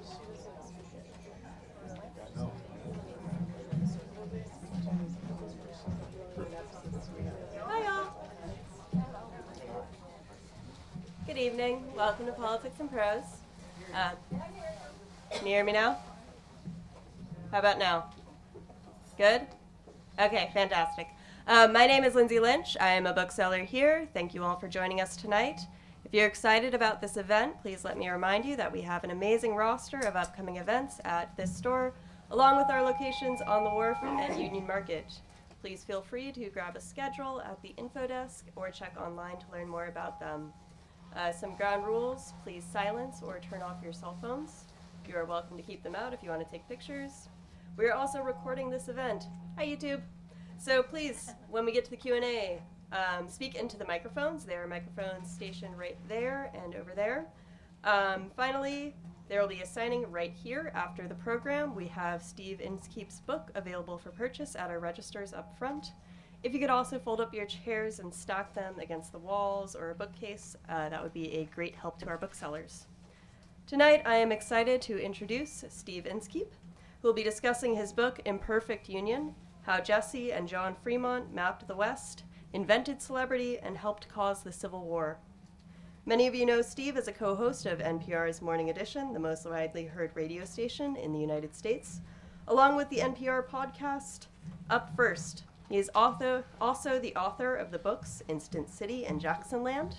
Hi all. Good evening. Welcome to Politics and Prose. Can you hear me now? How about now? Good? Okay, fantastic. My name is Lindsay Lynch. I am a bookseller here. Thank you all for joining us tonight. If you're excited about this event, please let me remind you that we have an amazing roster of upcoming events at this store, along with our locations on the Wharf and Union Market. Please feel free to grab a schedule at the info desk or check online to learn more about them. Some ground rules: please silence or turn off your cell phones. You are welcome to keep them out if you want to take pictures. We are also recording this event. Hi, YouTube. So please, when we get to the Q&A, speak into the microphones. There are microphones stationed right there and over there. Finally, there will be a signing right here after the program. We have Steve Inskeep's book available for purchase at our registers up front. If you could also fold up your chairs and stack them against the walls or a bookcase, that would be a great help to our booksellers. Tonight, I am excited to introduce Steve Inskeep, who will be discussing his book, Imperfect Union: How Jessie and John Fremont Mapped the West, Invented Celebrity, and Helped Cause the Civil War. Many of you know Steve as a co-host of NPR's Morning Edition, the most widely heard radio station in the United States, along with the NPR podcast, Up First. He is also the author of the books Instant City and Jacksonland.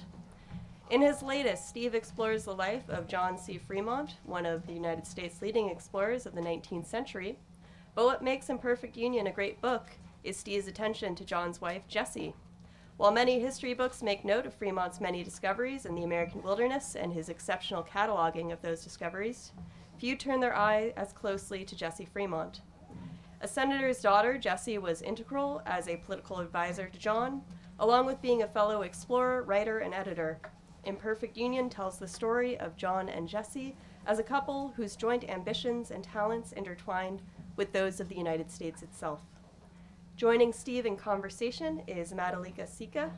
In his latest, Steve explores the life of John C. Fremont, one of the United States' leading explorers of the 19th century. But what makes Imperfect Union a great book is Steve's attention to John's wife, Jessie. While many history books make note of Fremont's many discoveries in the American wilderness and his exceptional cataloging of those discoveries, few turn their eye as closely to Jessie Fremont. A senator's daughter, Jessie was integral as a political advisor to John, along with being a fellow explorer, writer, and editor. Imperfect Union tells the story of John and Jessie as a couple whose joint ambitions and talents intertwined with those of the United States itself. Joining Steve in conversation is Madhulika Sikka.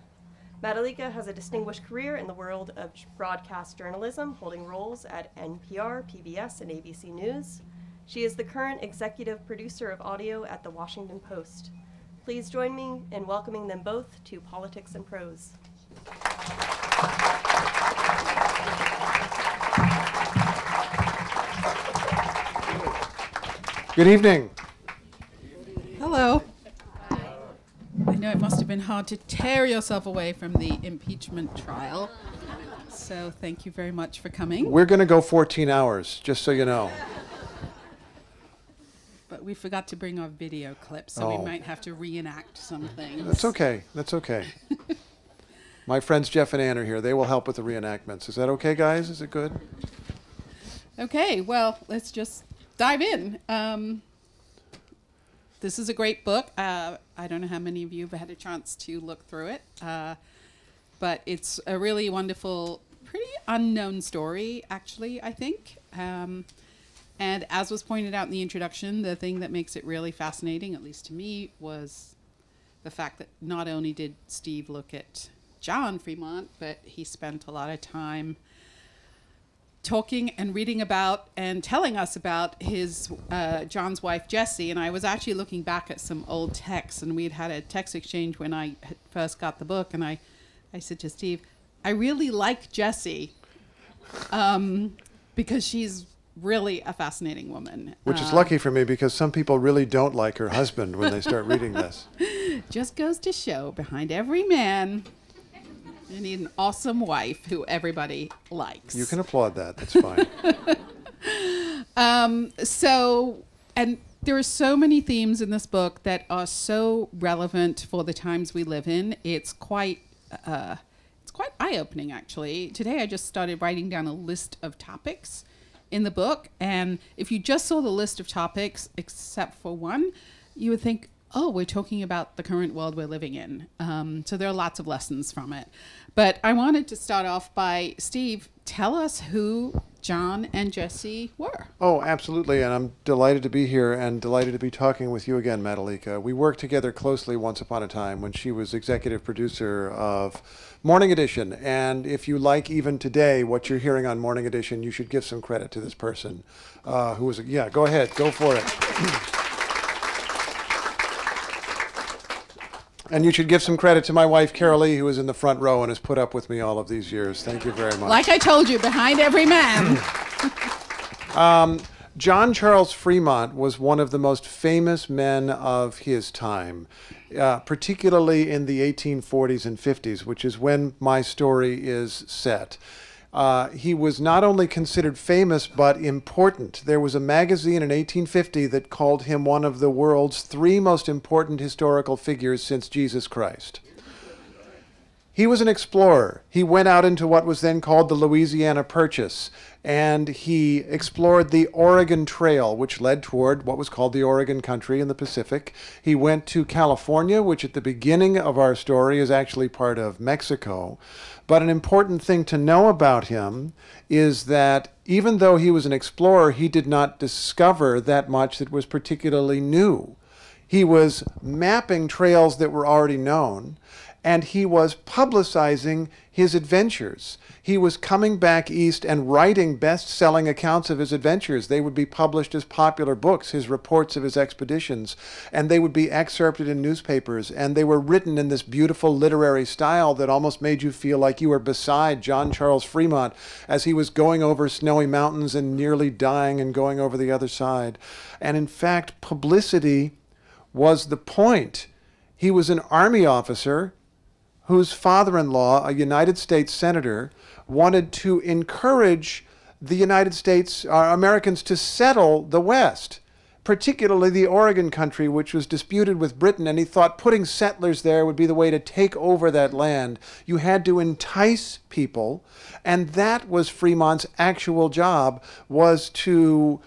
Madhulika has a distinguished career in the world of broadcast journalism, holding roles at NPR, PBS, and ABC News. She is the current executive producer of audio at The Washington Post. Please join me in welcoming them both to Politics and Prose. Good evening. Hello. I know it must have been hard to tear yourself away from the impeachment trial, so thank you very much for coming. We're going to go 14 hours, just so you know. But we forgot to bring our video clip, so we might have to reenact some things. That's okay. That's okay. My friends Jeff and Ann are here. They will help with the reenactments. Is that okay, guys? Is it good? Okay. Well, let's just dive in. This is a great book. I don't know how many of you have had a chance to look through it, but it's a really wonderful, pretty unknown story, actually, I think. And as was pointed out in the introduction, the thing that makes it really fascinating, at least to me, was the fact that not only did Steve look at John Fremont, but he spent a lot of time talking and reading about and telling us about his John's wife, Jessie. And I was actually looking back at some old texts, and we'd had a text exchange when I first got the book, and I said to Steve, I really like Jessie because she's really a fascinating woman. Which is lucky for me, because some people really don't like her husband when they start reading this. Just goes to show, behind every man, you need an awesome wife who everybody likes. You can applaud that. That's fine. And there are so many themes in this book that are so relevant for the times we live in. It's quite eye-opening, actually. Today I just started writing down a list of topics in the book. And if you just saw the list of topics, except for one, you would think, oh, we're talking about the current world we're living in. So there are lots of lessons from it. But I wanted to start off by, Steve, tell us who John and Jessie were. Oh, absolutely. And I'm delighted to be here and delighted to be talking with you again, Madhulika. We worked together closely once upon a time when she was executive producer of Morning Edition, and if you like even today what you're hearing on Morning Edition, you should give some credit to this person who was, yeah, go ahead, go for it. And you should give some credit to my wife, Carolee, who is in the front row and has put up with me all of these years. Thank you very much. Like I told you, behind every man. John Charles Fremont was one of the most famous men of his time, particularly in the 1840s and 50s, which is when my story is set. He was not only considered famous, but important. There was a magazine in 1850 that called him one of the world's 3 most important historical figures since Jesus Christ. He was an explorer. He went out into what was then called the Louisiana Purchase, and he explored the Oregon Trail, which led toward what was called the Oregon Country in the Pacific. He went to California, which at the beginning of our story is actually part of Mexico. But an important thing to know about him is that even though he was an explorer, he did not discover that much that was particularly new. He was mapping trails that were already known, and he was publicizing his adventures. He was coming back east and writing best-selling accounts of his adventures. They would be published as popular books, his reports of his expeditions, and they would be excerpted in newspapers, and they were written in this beautiful literary style that almost made you feel like you were beside John Charles Fremont as he was going over snowy mountains and nearly dying and going over the other side. And in fact, publicity was the point. He was an army officer whose father-in-law, a United States senator, wanted to encourage the United States, Americans to settle the West, particularly the Oregon country, which was disputed with Britain, and he thought putting settlers there would be the way to take over that land. You had to entice people, and that was Fremont's actual job, was to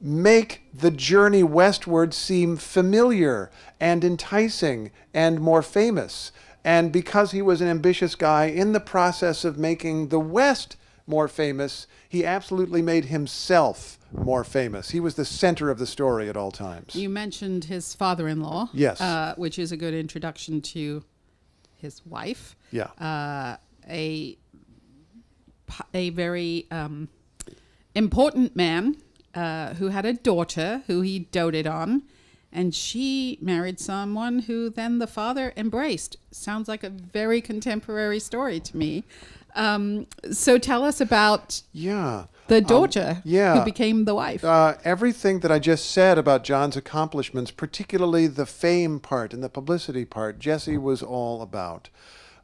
make the journey westward seem familiar and enticing and more famous. And because he was an ambitious guy, in the process of making the West more famous, he absolutely made himself more famous. He was the center of the story at all times. You mentioned his father-in-law, yes, which is a good introduction to his wife. Yeah, a very important man who had a daughter who he doted on. And she married someone who then the father embraced. Sounds like a very contemporary story to me. So tell us about the daughter who became the wife. Everything that I just said about John's accomplishments, particularly the fame part and the publicity part, Jessie was all about.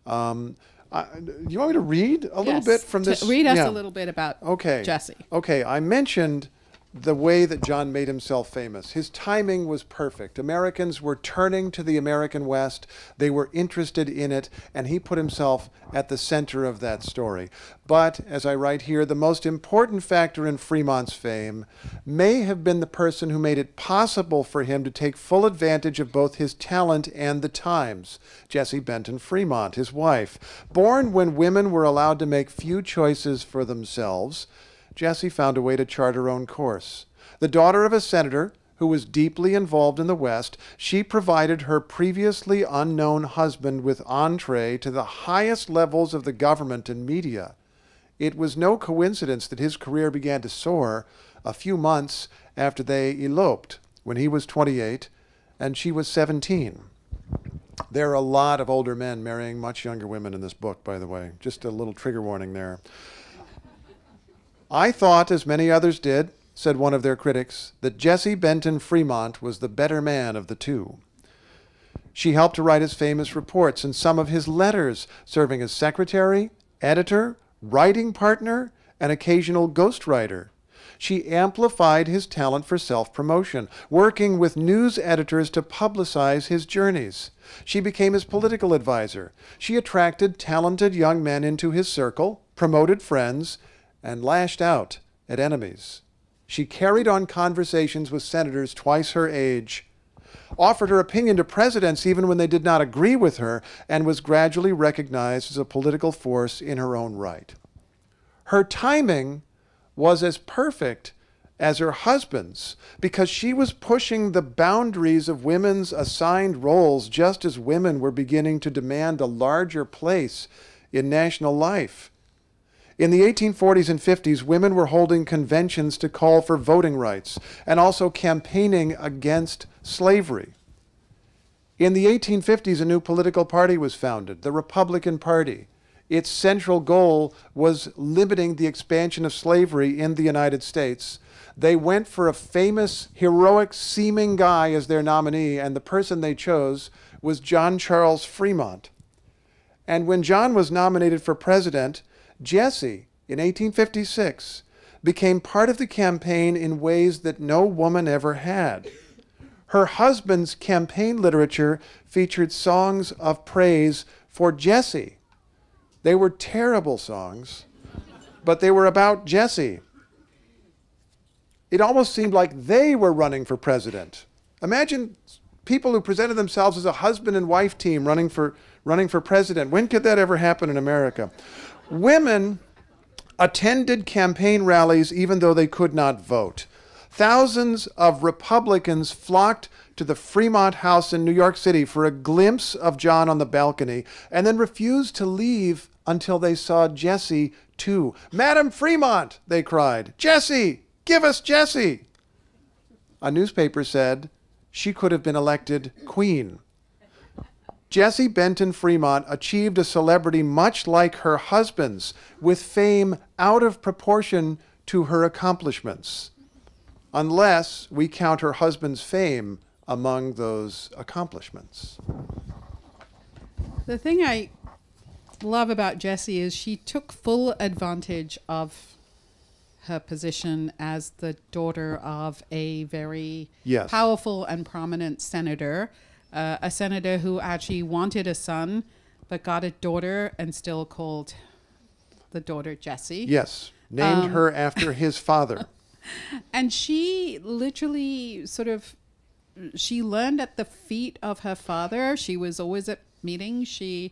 You want me to read a little bit from this? Read us a little bit about Jessie. Okay, I mentioned the way that John made himself famous. His timing was perfect. Americans were turning to the American West. They were interested in it, and he put himself at the center of that story. But, as I write here, the most important factor in Fremont's fame may have been the person who made it possible for him to take full advantage of both his talent and the times, Jessie Benton Fremont, his wife. Born when women were allowed to make few choices for themselves, Jessie found a way to chart her own course. The daughter of a senator who was deeply involved in the West, she provided her previously unknown husband with entree to the highest levels of the government and media. It was no coincidence that his career began to soar a few months after they eloped, when he was 28 and she was 17. There are a lot of older men marrying much younger women in this book, by the way. Just a little trigger warning there. I thought, as many others did, said one of their critics, that Jessie Benton Fremont was the better man of the two. She helped to write his famous reports and some of his letters, serving as secretary, editor, writing partner, and occasional ghostwriter. She amplified his talent for self-promotion, working with news editors to publicize his journeys. She became his political advisor. She attracted talented young men into his circle, promoted friends, and lashed out at enemies. She carried on conversations with senators twice her age, offered her opinion to presidents even when they did not agree with her, and was gradually recognized as a political force in her own right. Her timing was as perfect as her husband's, because she was pushing the boundaries of women's assigned roles just as women were beginning to demand a larger place in national life. In the 1840s and 50s, women were holding conventions to call for voting rights and also campaigning against slavery. In the 1850s, a new political party was founded, the Republican Party. Its central goal was limiting the expansion of slavery in the United States. They went for a famous, heroic-seeming guy as their nominee, and the person they chose was John Charles Fremont. And when John was nominated for president, Jessie, in 1856, became part of the campaign in ways that no woman ever had. Her husband's campaign literature featured songs of praise for Jessie. They were terrible songs, but they were about Jessie. It almost seemed like they were running for president. Imagine people who presented themselves as a husband and wife team running for president. When could that ever happen in America? Women attended campaign rallies even though they could not vote. Thousands of Republicans flocked to the Fremont House in New York City for a glimpse of John on the balcony and then refused to leave until they saw Jessie too. "Madam Fremont," they cried. "Jessie, give us Jessie." A newspaper said she could have been elected queen. Jessie Benton Fremont achieved a celebrity much like her husband's, with fame out of proportion to her accomplishments, unless we count her husband's fame among those accomplishments. The thing I love about Jessie is she took full advantage of her position as the daughter of a very powerful and prominent senator. A senator who actually wanted a son, but got a daughter and still called the daughter Jessie. Yes, named her after his father. And she literally sort of, she learned at the feet of her father. She was always at meetings. She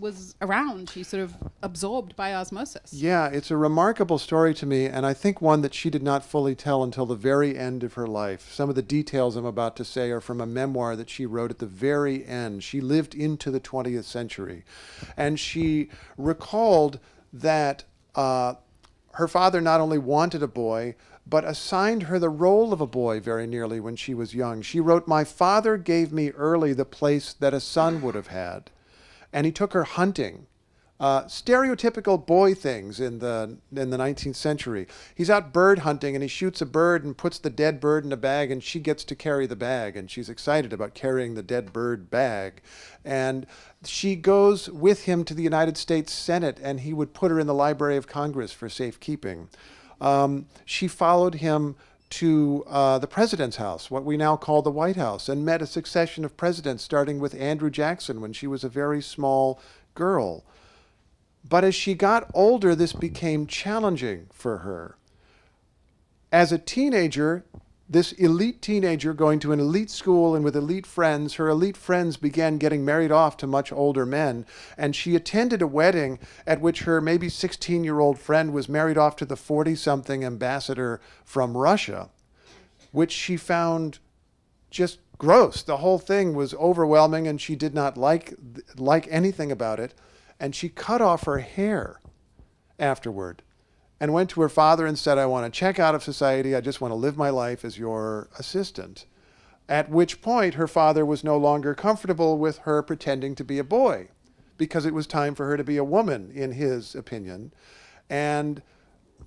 was around. She sort of absorbed by osmosis. Yeah, it's a remarkable story to me, and I think one that she did not fully tell until the very end of her life. Some of the details I'm about to say are from a memoir that she wrote at the very end. She lived into the 20th century, and she recalled that her father not only wanted a boy, but assigned her the role of a boy very nearly when she was young. She wrote, "My father gave me early the place that a son would have had. And he took her hunting," stereotypical boy things in the 19th century. He's out bird hunting and he shoots a bird and puts the dead bird in a bag, and she gets to carry the bag, and she's excited about carrying the dead bird bag. And she goes with him to the United States Senate, and he would put her in the Library of Congress for safekeeping. She followed him to the president's house, what we now call the White House, and met a succession of presidents, starting with Andrew Jackson when she was a very small girl. But as she got older, this became challenging for her. As a teenager, this elite teenager going to an elite school and with elite friends, her elite friends began getting married off to much older men, and she attended a wedding at which her maybe 16-year-old friend was married off to the 40-something ambassador from Russia, which she found just gross. The whole thing was overwhelming, and she did not like anything about it, and she cut off her hair afterward and went to her father and said, "I want to check out of society. I just want to live my life as your assistant." At which point, her father was no longer comfortable with her pretending to be a boy, because it was time for her to be a woman, in his opinion. And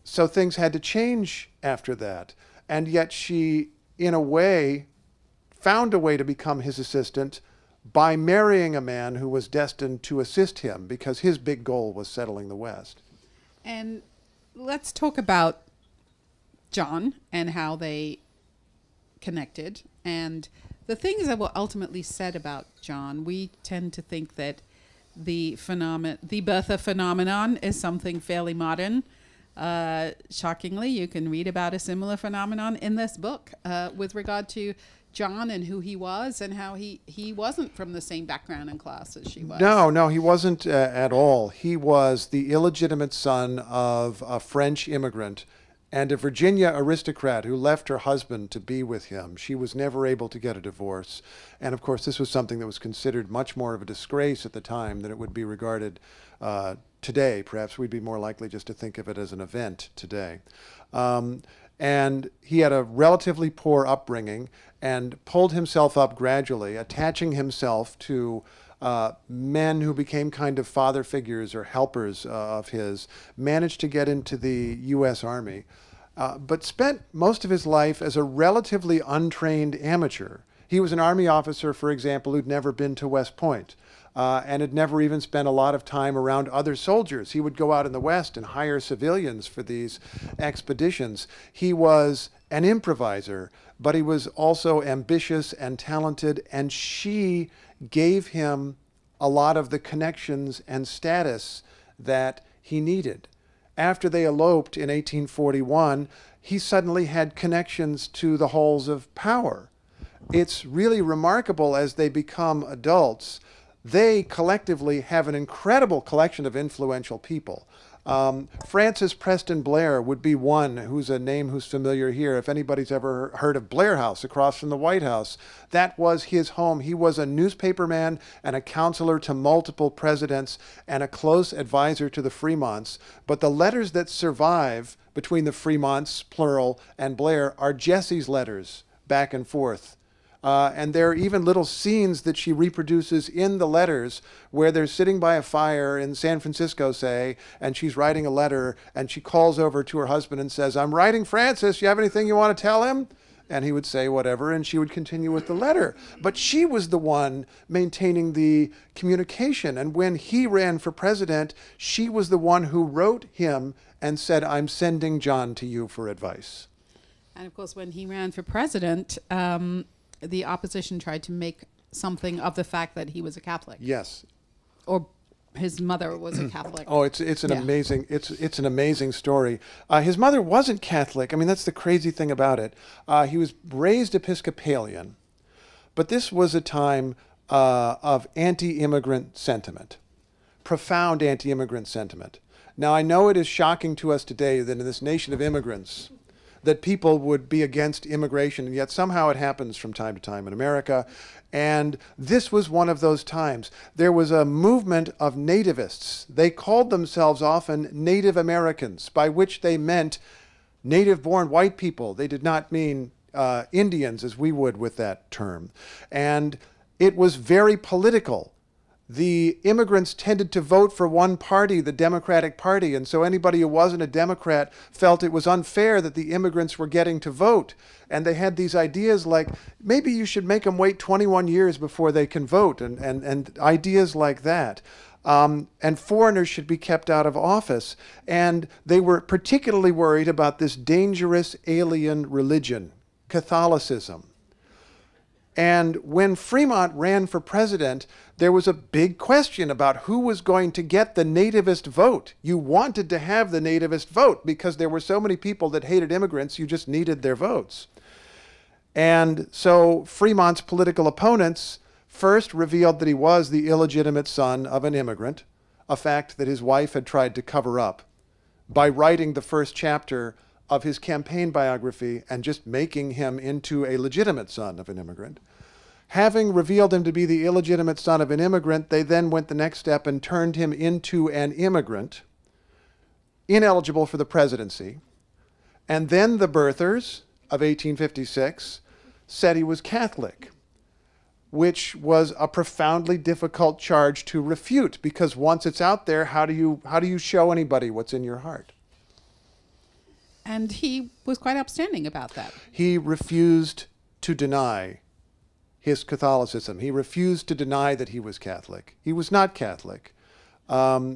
so things had to change after that. And yet she, in a way, found a way to become his assistant by marrying a man who was destined to assist him, because his big goal was settling the West. And let's talk about John and how they connected. And the things that were ultimately said about John, we tend to think that the Bertha phenomenon is something fairly modern. Shockingly, you can read about a similar phenomenon in this book with regard to John and who he was and how he wasn't from the same background and class as she was. No, he wasn't at all. He was the illegitimate son of a French immigrant and a Virginia aristocrat who left her husband to be with him. She was never able to get a divorce. And of course, this was something that was considered much more of a disgrace at the time than it would be regarded today. Perhaps we'd be more likely just to think of it as an event today. And he had a relatively poor upbringing and pulled himself up gradually, attaching himself to men who became kind of father figures or helpers of his, managed to get into the U.S. Army, but spent most of his life as a relatively untrained amateur. He was an Army officer, for example, who'd never been to West Point and had never even spent a lot of time around other soldiers. He would go out in the West and hire civilians for these expeditions. He was an improviser, but he was also ambitious and talented, and she gave him a lot of the connections and status that he needed. After they eloped in 1841, he suddenly had connections to the halls of power. It's really remarkable as they become adults. They collectively have an incredible collection of influential people. Francis Preston Blair would be one who's a name who's familiar here. If anybody's ever heard of Blair House across from the White House, that was his home. He was a newspaperman and a counselor to multiple presidents and a close advisor to the Fremonts. But the letters that survive between the Fremonts, plural, and Blair are Jessie's letters back and forth. And there are even little scenes that she reproduces in the letters where they're sitting by a fire in San Francisco, say, and she's writing a letter, and she calls over to her husband and says, "I'm writing Francis. You have anything you want to tell him?" And he would say whatever, and she would continue with the letter. But she was the one maintaining the communication. And when he ran for president, she was the one who wrote him and said, "I'm sending John to you for advice." And of course, when he ran for president, the opposition tried to make something of the fact that he was a Catholic. Yes. Or his mother was a Catholic. Oh, it's an amazing story. His mother wasn't Catholic. I mean, that's the crazy thing about it. He was raised Episcopalian, but this was a time of anti-immigrant sentiment, profound anti-immigrant sentiment. Now, I know it is shocking to us today that in this nation of immigrants, that people would be against immigration, and yet somehow it happens from time to time in America. And this was one of those times. There was a movement of nativists. They called themselves often Native Americans, by which they meant native-born white people. They did not mean Indians, as we would with that term. And it was very political. The immigrants tended to vote for one party, the Democratic Party, and so anybody who wasn't a Democrat felt it was unfair that the immigrants were getting to vote. And they had these ideas like, maybe you should make them wait 21 years before they can vote, and ideas like that. And foreigners should be kept out of office. And they were particularly worried about this dangerous alien religion, Catholicism. And when Fremont ran for president, there was a big question about who was going to get the nativist vote. You wanted to have the nativist vote because there were so many people that hated immigrants, you just needed their votes. And so Fremont's political opponents first revealed that he was the illegitimate son of an immigrant, a fact that his wife had tried to cover up by writing the first chapter of his campaign biography and just making him into a legitimate son of an immigrant. Having revealed him to be the illegitimate son of an immigrant, they then went the next step and turned him into an immigrant, ineligible for the presidency. And then the birthers of 1856 said he was Catholic, which was a profoundly difficult charge to refute, because once it's out there, how do you show anybody what's in your heart? And he was quite upstanding about that. He refused to deny his Catholicism. He refused to deny that he was Catholic. He was not Catholic. But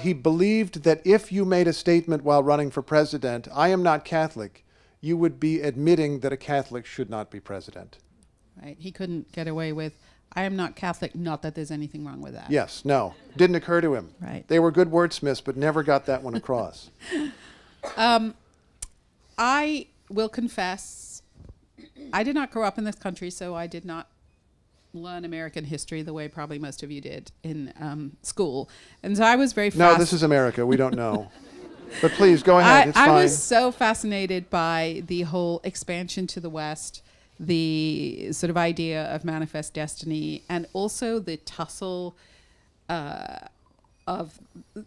he believed that if you made a statement while running for president, "I am not Catholic," you would be admitting that a Catholic should not be president. Right. He couldn't get away with, "I am not Catholic," not that there's anything wrong with that. Yes, no. Didn't occur to him. Right. They were good wordsmiths, but never got that one across. I will confess, I did not grow up in this country, so I did not learn American history the way probably most of you did in school. And so I was very fast. No, this is America. We don't know. But please, go ahead. I was so fascinated by the whole expansion to the West, the sort of idea of manifest destiny, and also the tussle of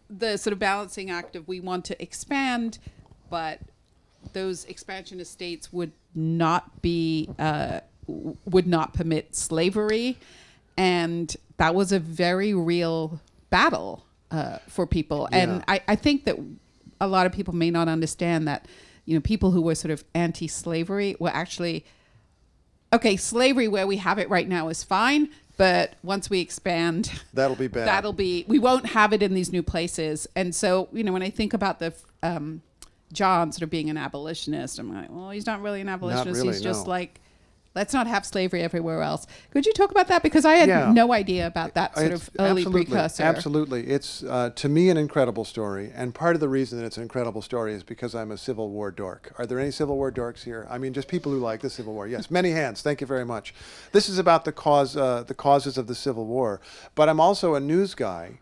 the sort of balancing act of we want to expand, but those expansionist states would not permit slavery, and that was a very real battle for people. Yeah. And I think that a lot of people may not understand that, you know, people who were sort of anti-slavery were actually, okay, slavery where we have it right now is fine, but once we expand, that'll be bad. We won't have it in these new places. And so, you know, when I think about the John sort of being an abolitionist, I'm like, well, he's not really an abolitionist. Really, he's just like, let's not have slavery everywhere else. Could you talk about that? Because I had no idea about that sort of early precursor. Absolutely. It's, to me, an incredible story. And part of the reason that it's an incredible story is because I'm a Civil War dork. Are there any Civil War dorks here? I mean, just people who like the Civil War. Yes, many hands. Thank you very much. This is about the causes of the Civil War. But I'm also a news guy.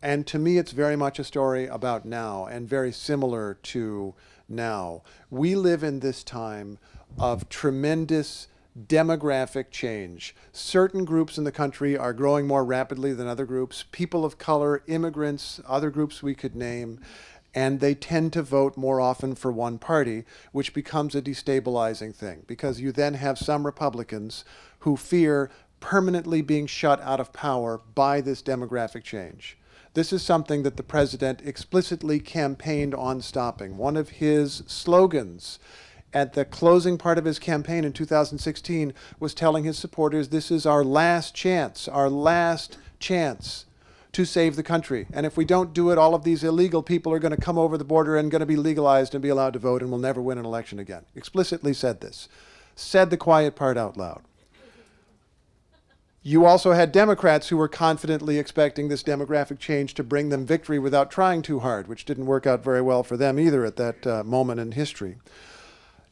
And to me, it's very much a story about now and very similar to now. We live in this time of tremendous demographic change. Certain groups in the country are growing more rapidly than other groups. People of color, immigrants, other groups we could name, and they tend to vote more often for one party, which becomes a destabilizing thing, because you then have some Republicans who fear permanently being shut out of power by this demographic change. This is something that the president explicitly campaigned on stopping. One of his slogans at the closing part of his campaign in 2016 was telling his supporters, this is our last chance to save the country. And if we don't do it, all of these illegal people are going to come over the border and going to be legalized and be allowed to vote, and we'll never win an election again. Explicitly said this. Said the quiet part out loud. You also had Democrats who were confidently expecting this demographic change to bring them victory without trying too hard, which didn't work out very well for them either at that moment in history.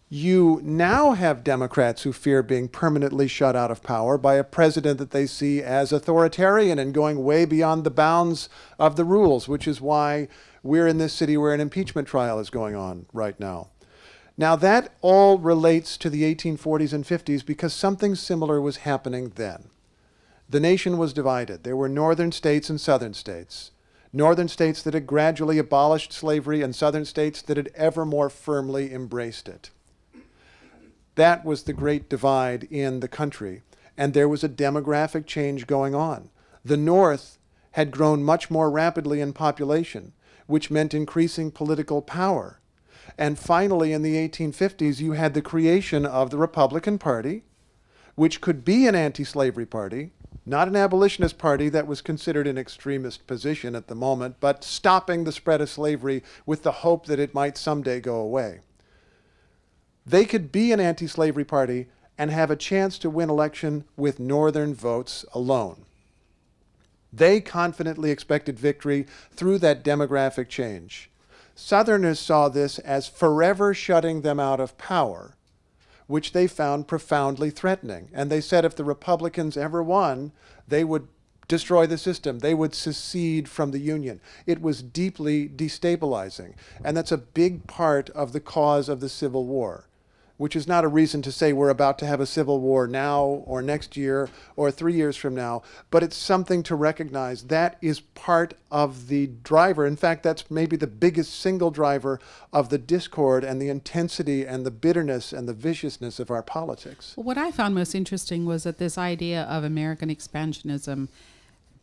You now have Democrats who fear being permanently shut out of power by a president that they see as authoritarian and going way beyond the bounds of the rules, which is why we're in this city where an impeachment trial is going on right now. Now, that all relates to the 1840s and 50s because something similar was happening then. The nation was divided. There were northern states and southern states. Northern states that had gradually abolished slavery and southern states that had ever more firmly embraced it. That was the great divide in the country, and there was a demographic change going on. The North had grown much more rapidly in population, which meant increasing political power. And finally, in the 1850s, you had the creation of the Republican Party, which could be an anti-slavery party, not an abolitionist party that was considered an extremist position at the moment, but stopping the spread of slavery with the hope that it might someday go away. They could be an anti-slavery party and have a chance to win election with northern votes alone. They confidently expected victory through that demographic change. Southerners saw this as forever shutting them out of power, which they found profoundly threatening. And they said if the Republicans ever won, they would destroy the system. They would secede from the Union. It was deeply destabilizing. And that's a big part of the cause of the Civil War, which is not a reason to say we're about to have a Civil War now or next year or 3 years from now, but it's something to recognize that is part of the driver. In fact, that's maybe the biggest single driver of the discord and the intensity and the bitterness and the viciousness of our politics. Well, what I found most interesting was that this idea of American expansionism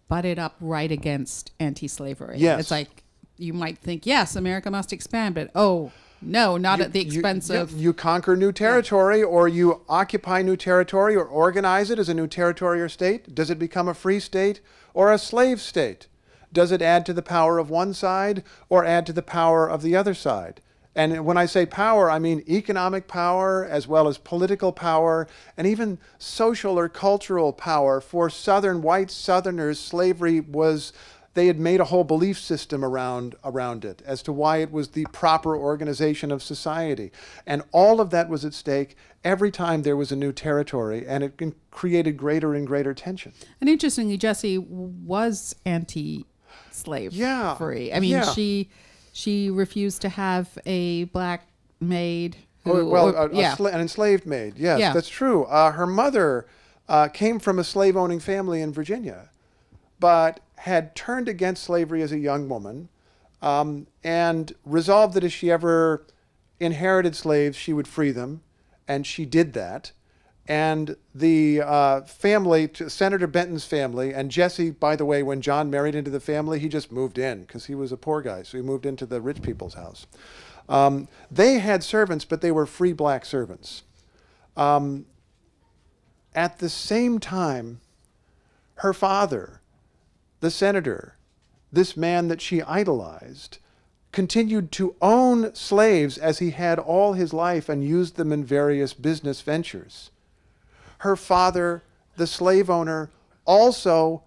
butted up right against anti-slavery. Yes. It's like, you might think, yes, America must expand, but oh, no, not at the expense of... You conquer new territory, or you occupy new territory, or organize it as a new territory or state. Does it become a free state or a slave state? Does it add to the power of one side or add to the power of the other side? And when I say power, I mean economic power as well as political power and even social or cultural power. For Southern white Southerners, slavery was... They had made a whole belief system around it as to why it was the proper organization of society. And all of that was at stake every time there was a new territory, and it created greater and greater tension. And interestingly, Jessie was anti-slavery. Yeah. I mean, she She refused to have a black maid. Who, an enslaved maid. Yes, yeah. That's true. Her mother came from a slave-owning family in Virginia, but had turned against slavery as a young woman and resolved that if she ever inherited slaves, she would free them, and she did that. And the family, Senator Benton's family, and Jessie, by the way, when John married into the family, he just moved in because he was a poor guy, so he moved into the rich people's house. They had servants, but they were free black servants. At the same time, her father, the senator, this man that she idolized, continued to own slaves as he had all his life and used them in various business ventures. Her father, the slave owner, also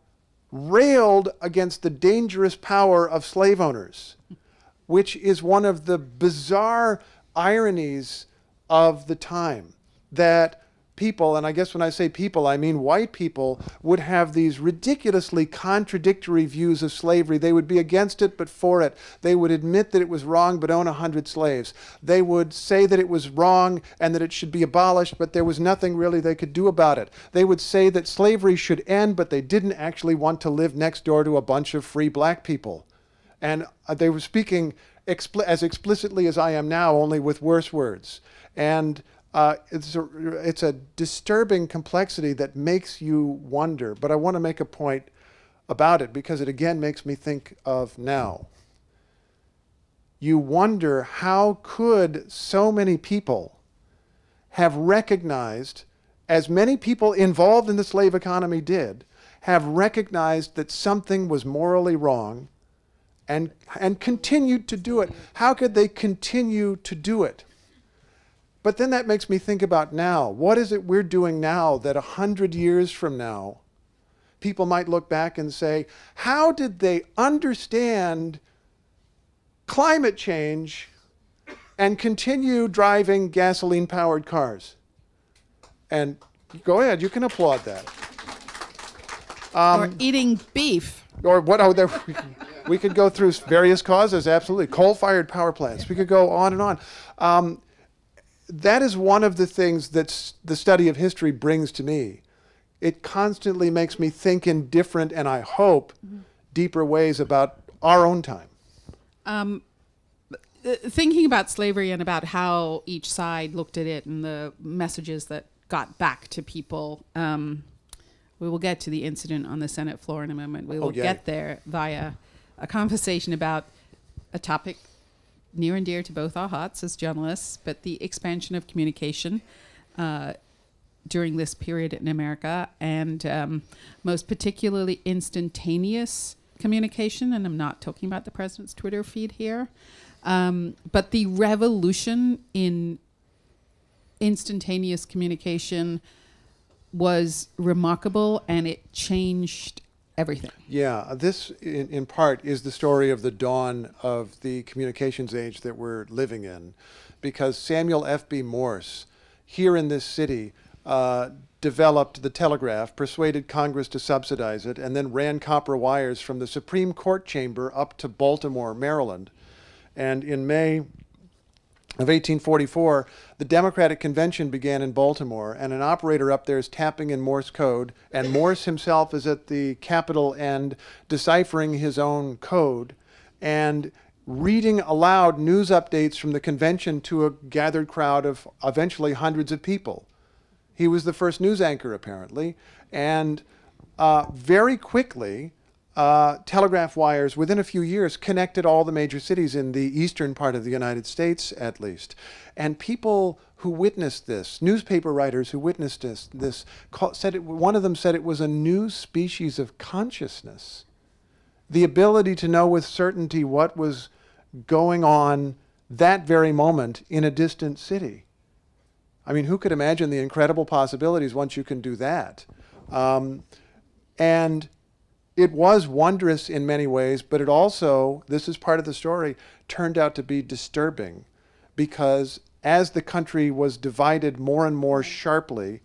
railed against the dangerous power of slave owners, which is one of the bizarre ironies of the time, that people, and I guess when I say people, I mean white people, would have these ridiculously contradictory views of slavery. They would be against it, but for it. They would admit that it was wrong, but own 100 slaves. They would say that it was wrong and that it should be abolished, but there was nothing really they could do about it. They would say that slavery should end, but they didn't actually want to live next door to a bunch of free black people. And they were speaking as explicitly as I am now, only with worse words. And it's a disturbing complexity that makes you wonder. But I want to make a point about it because it again makes me think of now. You wonder, how could so many people have recognized, as many people involved in the slave economy did, have recognized that something was morally wrong and continued to do it? How could they continue to do it? But then that makes me think about now. What is it we're doing now that 100 years from now, people might look back and say, how did they understand climate change and continue driving gasoline-powered cars? And go ahead, you can applaud that. Or eating beef. Or what? Oh, there. We could go through various causes, absolutely. Coal-fired power plants. We could go on and on. That is one of the things that the study of history brings to me. It constantly makes me think in different, and I hope, deeper ways about our own time. Thinking about slavery and about how each side looked at it and the messages that got back to people, we will get to the incident on the Senate floor in a moment. We will get there via a conversation about a topic near and dear to both our hearts as journalists, but the expansion of communication during this period in America, and most particularly instantaneous communication, and I'm not talking about the president's Twitter feed here, but the revolution in instantaneous communication was remarkable, and it changed everything. Yeah, this in part is the story of the dawn of the communications age that we're living in, because Samuel F. B. Morse, here in this city, developed the telegraph, persuaded Congress to subsidize it, and then ran copper wires from the Supreme Court chamber up to Baltimore, Maryland. And in May of 1844, the Democratic Convention began in Baltimore, and an operator up there is tapping in Morse code, and Morse himself is at the Capitol and deciphering his own code and reading aloud news updates from the convention to a gathered crowd of eventually hundreds of people. He was the first news anchor, apparently, and very quickly, telegraph wires, within a few years, connected all the major cities in the eastern part of the United States, at least. And people who witnessed this, newspaper writers who witnessed this said it, one of them said it was a new species of consciousness. The ability to know with certainty what was going on that very moment in a distant city. I mean, who could imagine the incredible possibilities once you can do that? And it was wondrous in many ways, but it also, this is part of the story, turned out to be disturbing, because as the country was divided more and more sharply,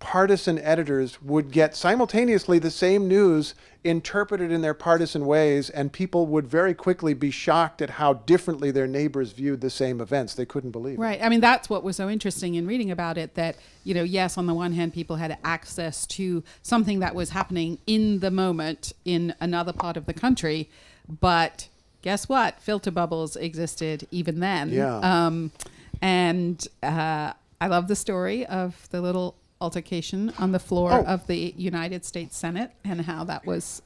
partisan editors would get simultaneously the same news interpreted in their partisan ways, and people would very quickly be shocked at how differently their neighbors viewed the same events. They couldn't believe it. Right. I mean, that's what was so interesting in reading about it, that, you know, yes, on the one hand, people had access to something that was happening in the moment in another part of the country, but guess what? Filter bubbles existed even then. Yeah. And I love the story of the little altercation on the floor of the United States Senate, and how that was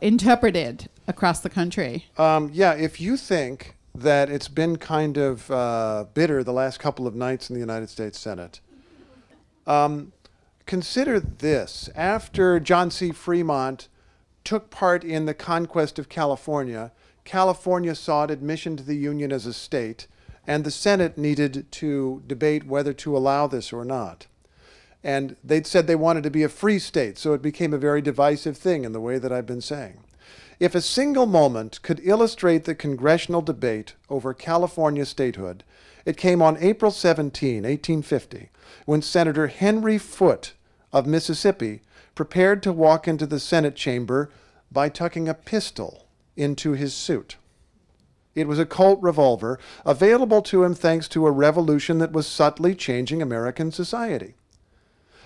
interpreted across the country. If you think that it's been kind of bitter the last couple of nights in the United States Senate, consider this. After John C. Fremont took part in the conquest of California, California sought admission to the Union as a state, and the Senate needed to debate whether to allow this or not. And they'd said they wanted to be a free state, so it became a very divisive thing in the way that I've been saying. If a single moment could illustrate the congressional debate over California statehood, it came on April 17, 1850, when Senator Henry Foote of Mississippi prepared to walk into the Senate chamber by tucking a pistol into his suit. It was a Colt revolver, available to him thanks to a revolution that was subtly changing American society.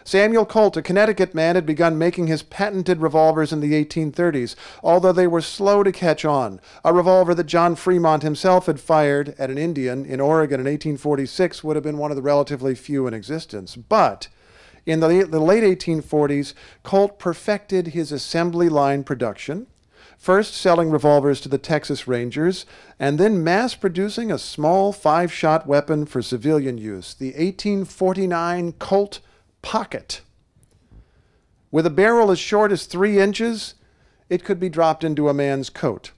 Samuel Colt, a Connecticut man, had begun making his patented revolvers in the 1830s, although they were slow to catch on. A revolver that John Fremont himself had fired at an Indian in Oregon in 1846 would have been one of the relatively few in existence. But in the late 1840s, Colt perfected his assembly line production, first selling revolvers to the Texas Rangers, and then mass-producing a small five-shot weapon for civilian use, the 1849 Colt Pocket. With a barrel as short as 3 inches, it could be dropped into a man's coat.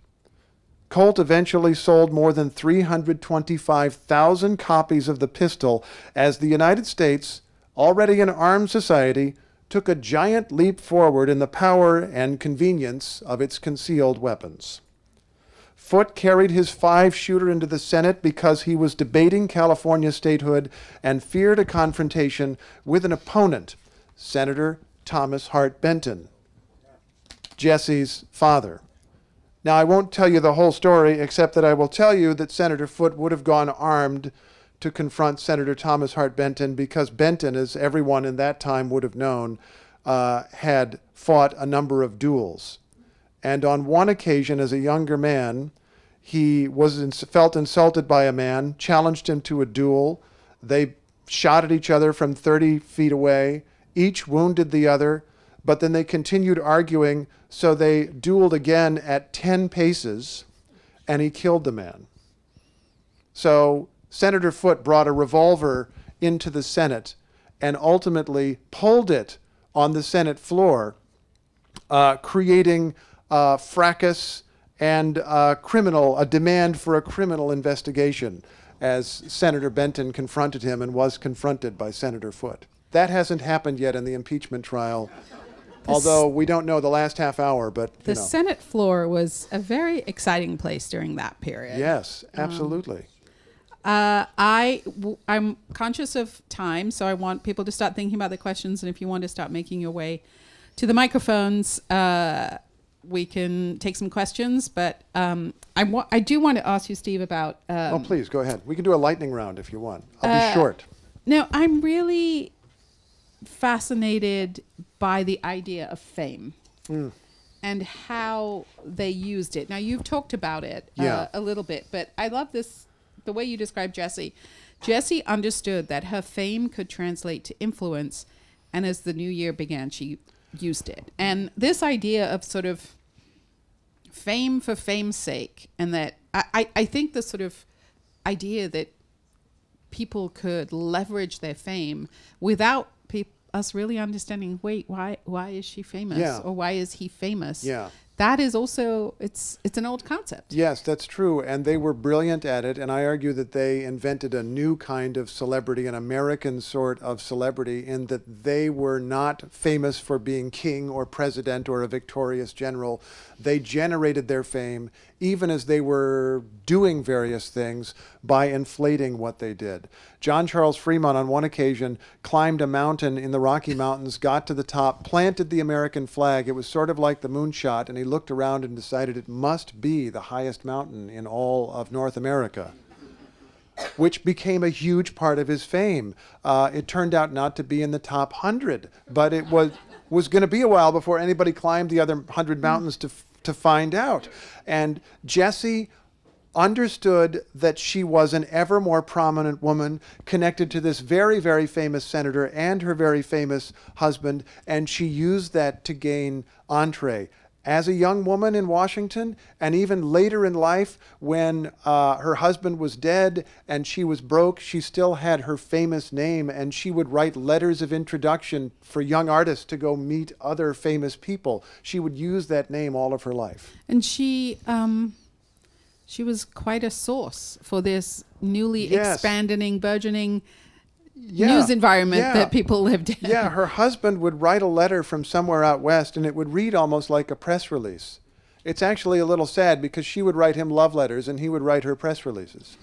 Colt eventually sold more than 325,000 copies of the pistol as the United States, already an armed society, took a giant leap forward in the power and convenience of its concealed weapons. Foote carried his five-shooter into the Senate because he was debating California statehood and feared a confrontation with an opponent, Senator Thomas Hart Benton, Jessie's father. Now, I won't tell you the whole story, except that I will tell you that Senator Foote would have gone armed to confront Senator Thomas Hart Benton, because Benton, as everyone in that time would have known, had fought a number of duels. And on one occasion, as a younger man, he was felt insulted by a man, challenged him to a duel. They shot at each other from 30 feet away, each wounded the other, but then they continued arguing, so they dueled again at 10 paces, and he killed the man. So Senator Foote brought a revolver into the Senate and ultimately pulled it on the Senate floor, creating a fracas and a demand for a criminal investigation as Senator Benton confronted him and was confronted by Senator Foote. That hasn't happened yet in the impeachment trial, although we don't know the last half hour, but you know. The Senate floor was a very exciting place during that period. Yes, absolutely. I'm conscious of time, so I want people to start thinking about the questions, and if you want to start making your way to the microphones, we can take some questions, but I do want to ask you, Steve, about... oh, please, go ahead. We can do a lightning round if you want. I'll be short. No, I'm really fascinated by the idea of fame. Mm. And how they used it. Now, you've talked about it a little bit, but I love this... The way you describe Jessie. Jessie understood that her fame could translate to influence, and as the new year began, she used it. And this idea of sort of fame for fame's sake, and that I think the sort of idea that people could leverage their fame without us really understanding, wait, why is she famous? Yeah. Or why is he famous? Yeah. That is also, it's an old concept. Yes, that's true, and they were brilliant at it, and I argue that they invented a new kind of celebrity, an American sort of celebrity, in that they were not famous for being king or president or a victorious general. They generated their fame even as they were doing various things, by inflating what they did. John Charles Fremont, on one occasion, climbed a mountain in the Rocky Mountains, got to the top, planted the American flag. It was sort of like the moonshot, and he looked around and decided it must be the highest mountain in all of North America, which became a huge part of his fame. It turned out not to be in the top 100, but it was going to be a while before anybody climbed the other 100 mountains to find out. And Jessie understood that she was an ever more prominent woman, connected to this very, very famous senator and her very famous husband, and she used that to gain entree. As a young woman in Washington, and even later in life, when her husband was dead and she was broke, she still had her famous name, and she would write letters of introduction for young artists to go meet other famous people. She would use that name all of her life. And she was quite a source for this newly expanding, burgeoning news environment that people lived in. Yeah, her husband would write a letter from somewhere out west, and it would read almost like a press release. It's actually a little sad, because she would write him love letters and he would write her press releases.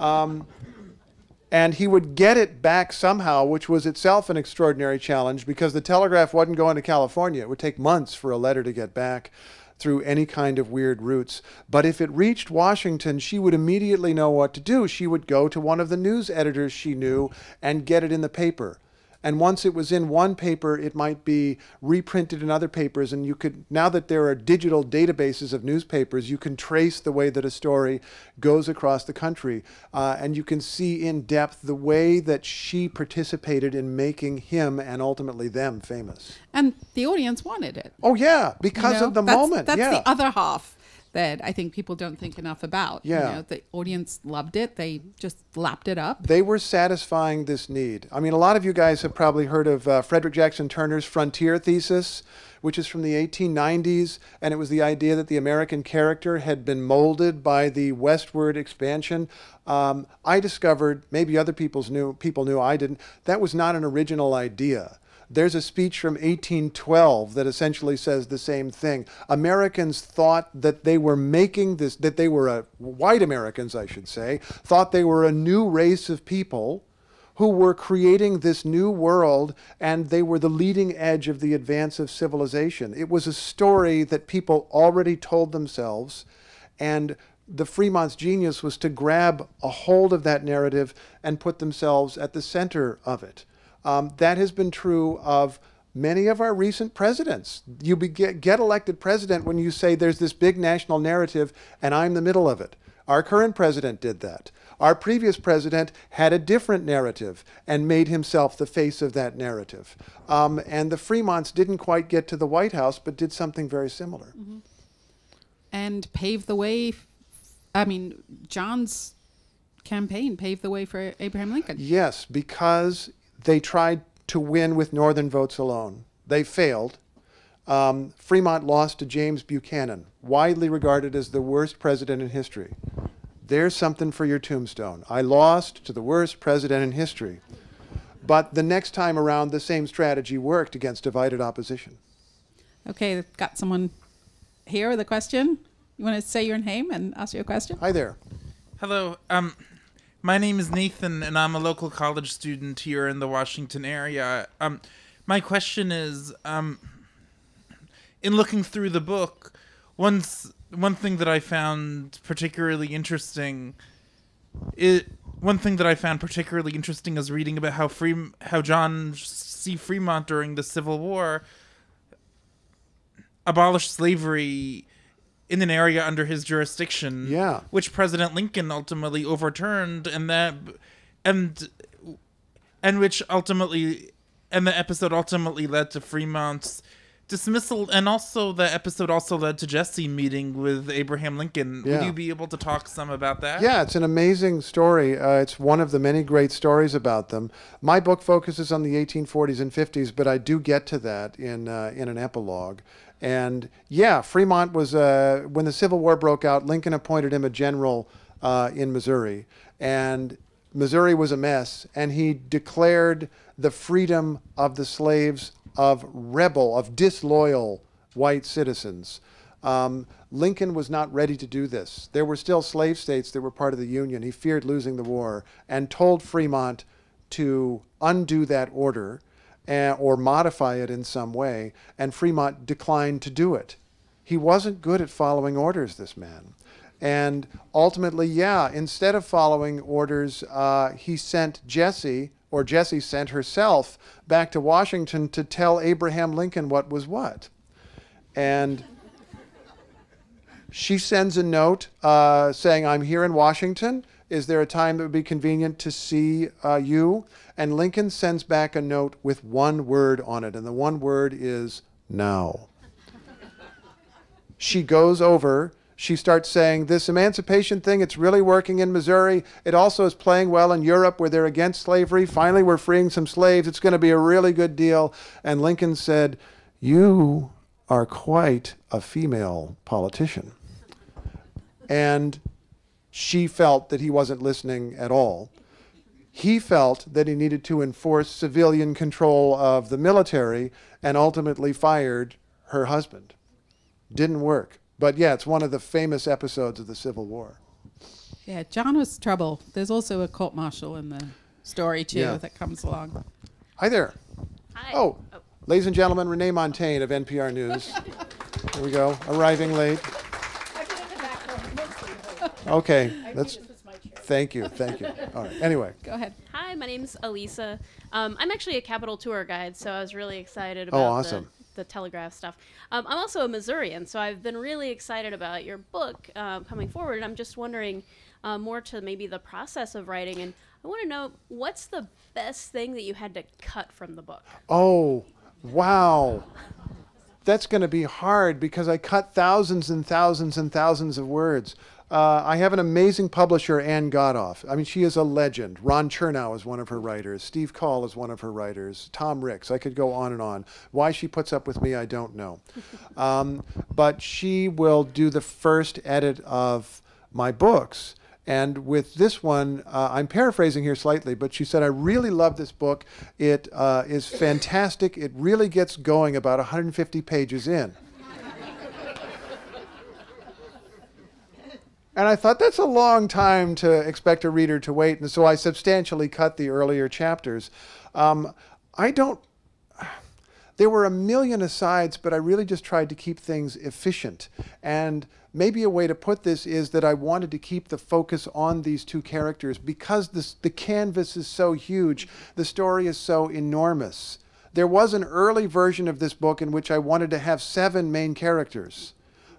And he would get it back somehow, which was itself an extraordinary challenge, because the telegraph wasn't going to California. It would take months for a letter to get back through any kind of weird routes. But if it reached Washington, she would immediately know what to do. She would go to one of the news editors she knew and get it in the paper. And once it was in one paper, it might be reprinted in other papers. And you could, now that there are digital databases of newspapers, you can trace the way that a story goes across the country. And you can see in depth the way that she participated in making him and ultimately them famous. And the audience wanted it. Oh, yeah, because of the moment. That's the other half that I think people don't think enough about. Yeah. You know, the audience loved it. They just lapped it up. They were satisfying this need. I mean, a lot of you guys have probably heard of Frederick Jackson Turner's frontier thesis, which is from the 1890s, and it was the idea that the American character had been molded by the westward expansion. I discovered, maybe other people knew, I didn't, that was not an original idea. There's a speech from 1812 that essentially says the same thing. Americans thought that they were making this, that they were, white Americans, I should say, thought they were a new race of people who were creating this new world, and they were the leading edge of the advance of civilization. It was a story that people already told themselves, and the Fremont's genius was to grab a hold of that narrative and put themselves at the center of it. That has been true of many of our recent presidents. You get elected president when you say there's this big national narrative and I'm the middle of it. Our current president did that. Our previous president had a different narrative and made himself the face of that narrative. And the Fremonts didn't quite get to the White House, but did something very similar. Mm-hmm. And paved the way, I mean, John's campaign paved the way for Abraham Lincoln. Yes, because they tried to win with Northern votes alone. They failed. Fremont lost to James Buchanan, widely regarded as the worst president in history. There's something for your tombstone. I lost to the worst president in history. But the next time around, the same strategy worked against divided opposition. Okay, got someone here with a question. You want to say your name and ask your question? Hi there. Hello. My name is Nathan, and I'm a local college student here in the Washington area. My question is, in looking through the book, one thing that I found particularly interesting, is reading about how John C. Fremont during the Civil War abolished slavery in an area under his jurisdiction, which President Lincoln ultimately overturned, and the episode ultimately led to Fremont's dismissal, and also the episode also led to Jessie meeting with Abraham Lincoln. Would you be able to talk some about that? Yeah, it's an amazing story. It's one of the many great stories about them. My book focuses on the 1840s and 50s, but I do get to that in an epilogue. And yeah, Fremont was, when the Civil War broke out, Lincoln appointed him a general in Missouri. And Missouri was a mess, and he declared the freedom of the slaves of disloyal white citizens. Lincoln was not ready to do this. There were still slave states that were part of the Union. He feared losing the war and told Fremont to undo that order or modify it in some way, and Fremont declined to do it. He wasn't good at following orders, this man. And ultimately, yeah, instead of following orders, he sent Jessie, or Jessie sent herself, back to Washington to tell Abraham Lincoln what was what. And she sends a note saying, "I'm here in Washington. Is there a time that would be convenient to see you?" And Lincoln sends back a note with one word on it, and the one word is "now." She goes over. She starts saying, this emancipation thing, it's really working in Missouri. It also is playing well in Europe where they're against slavery. Finally, we're freeing some slaves. It's going to be a really good deal. And Lincoln said, "You are quite a female politician." And she felt that he wasn't listening at all. He felt that he needed to enforce civilian control of the military and ultimately fired her husband. Didn't work. But yeah, it's one of the famous episodes of the Civil War. Yeah, John was trouble. There's also a court-martial in the story, too, that comes along. Hi there. Hi. Oh, ladies and gentlemen, Renee Montagne of NPR News. Here we go, arriving late. I've been in the back row. Okay. Thank you. All right, anyway. Go ahead. Hi, my name's Elisa. I'm actually a Capitol tour guide, so I was really excited about the Telegraph stuff. I'm also a Missourian, so I've been really excited about your book coming forward, and I'm just wondering more to maybe the process of writing, and I want to know, what's the best thing that you had to cut from the book? Oh, wow. That's going to be hard because I cut thousands and thousands and thousands of words. I have an amazing publisher, Ann Godoff. I mean, she is a legend. Ron Chernow is one of her writers. Steve Call is one of her writers. Tom Ricks. I could go on and on. Why she puts up with me, I don't know. But she will do the first edit of my books. And with this one, I'm paraphrasing here slightly, but she said, "I really love this book. It is fantastic. It really gets going about 150 pages in." And I thought, that's a long time to expect a reader to wait, and so I substantially cut the earlier chapters. There were a million asides, but I really just tried to keep things efficient. And maybe a way to put this is that I wanted to keep the focus on these two characters because the canvas is so huge, the story is so enormous. There was an early version of this book in which I wanted to have 7 main characters.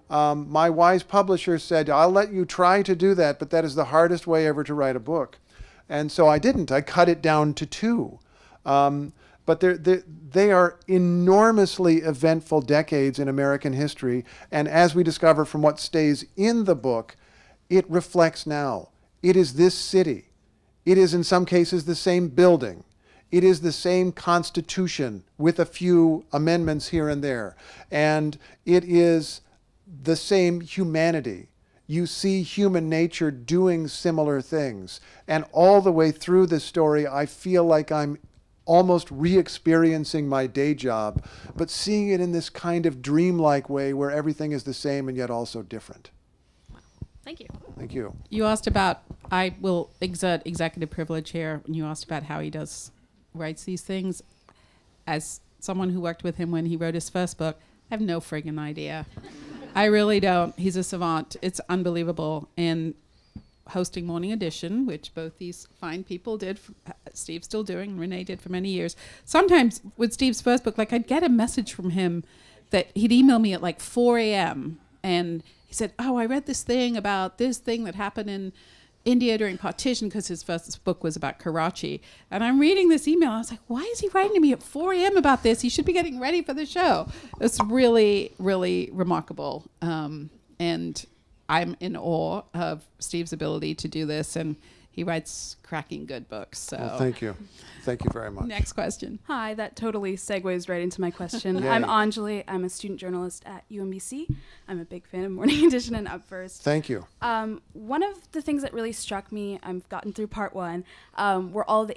My wise publisher said, "I'll let you try to do that, but that is the hardest way ever to write a book." And so I didn't. I cut it down to 2. But they are enormously eventful decades in American history. And as we discover from what stays in the book, it reflects now. It is this city. It is in some cases the same building. It is the same Constitution with a few amendments here and there. And it is the same humanity. You see human nature doing similar things. And all the way through this story, I feel like I'm almost re-experiencing my day job, but seeing it in this kind of dreamlike way where everything is the same and yet also different. Wow. Thank you. Thank you. You asked about, I will exert executive privilege here, and you asked about how he writes these things. As someone who worked with him when he wrote his first book, I have no friggin' idea. I really don't. He's a savant. It's unbelievable. And hosting Morning Edition, which both these fine people did, Steve's still doing, Renee did for many years. Sometimes with Steve's first book, like I'd get a message from him that he'd email me at like 4 a.m. And he said, "Oh, I read this thing about this thing that happened in India during partition," because his first book was about Karachi. And I'm reading this email. I was like, why is he writing to me at 4 a.m. about this? He should be getting ready for the show. It's really, really remarkable. And I'm in awe of Steve's ability to do this. And he writes cracking good books. So. Well, thank you. Thank you very much. Next question. Hi, that totally segues right into my question. I'm Anjali. I'm a student journalist at UMBC. I'm a big fan of Morning Edition and Up First. Thank you. One of the things that really struck me, I've gotten through part 1, were all the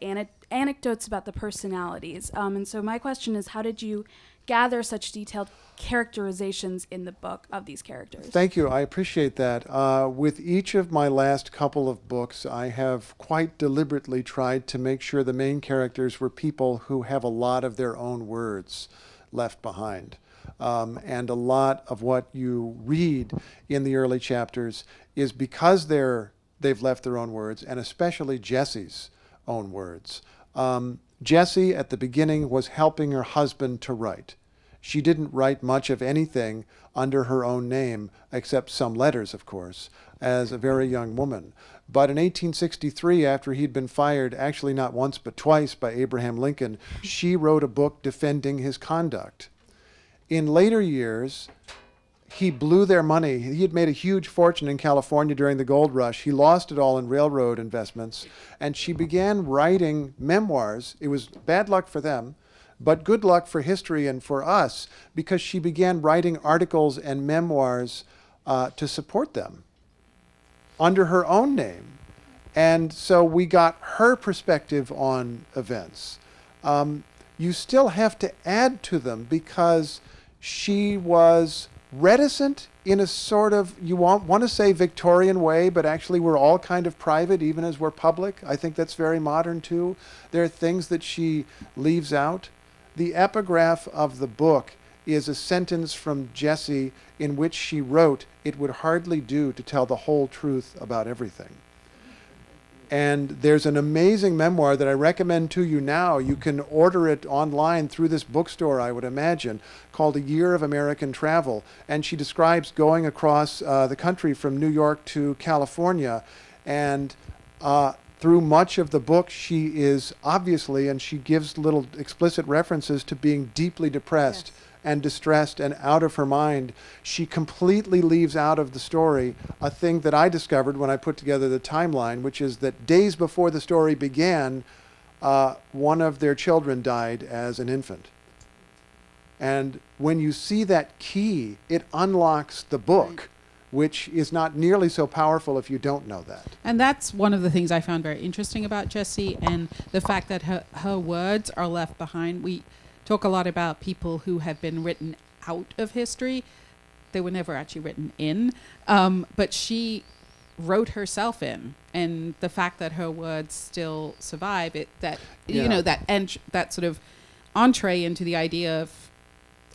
anecdotes about the personalities. And so my question is, how did you gather such detailed characterizations in the book of these characters? Thank you. I appreciate that. With each of my last couple of books, I have quite deliberately tried to make sure the main characters were people who have a lot of their own words left behind. And a lot of what you read in the early chapters is because they've left their own words, and especially Jessie's own words. Jessie, at the beginning, was helping her husband to write. She didn't write much of anything under her own name, except some letters, of course, as a very young woman. But in 1863, after he'd been fired, actually not once but twice, by Abraham Lincoln, she wrote a book defending his conduct. In later years, he blew their money. He had made a huge fortune in California during the gold rush. He lost it all in railroad investments, and she began writing memoirs. It was bad luck for them, but good luck for history and for us, because she began writing articles and memoirs to support them under her own name. And so we got her perspective on events. You still have to add to them, because she was reticent in a sort of, you want to say Victorian way, but actually we're all kind of private, even as we're public. I think that's very modern too. There are things that she leaves out. The epigraph of the book is a sentence from Jessie in which she wrote, "It would hardly do to tell the whole truth about everything." And there's an amazing memoir that I recommend to you now. You can order it online through this bookstore, I would imagine, called A Year of American Travel. And she describes going across the country from New York to California, and through much of the book, she is obviously, and she gives little explicit references to being deeply depressed, yes, and distressed and out of her mind. She completely leaves out of the story a thing that I discovered when I put together the timeline, which is that days before the story began, one of their children died as an infant. And when you see that key, it unlocks the book, which is not nearly so powerful if you don't know that. And that's one of the things I found very interesting about Jessie, and the fact that her words are left behind. We talk a lot about people who have been written out of history. They were never actually written in, but she wrote herself in, and the fact that her words still survive, you know, that sort of entree into the idea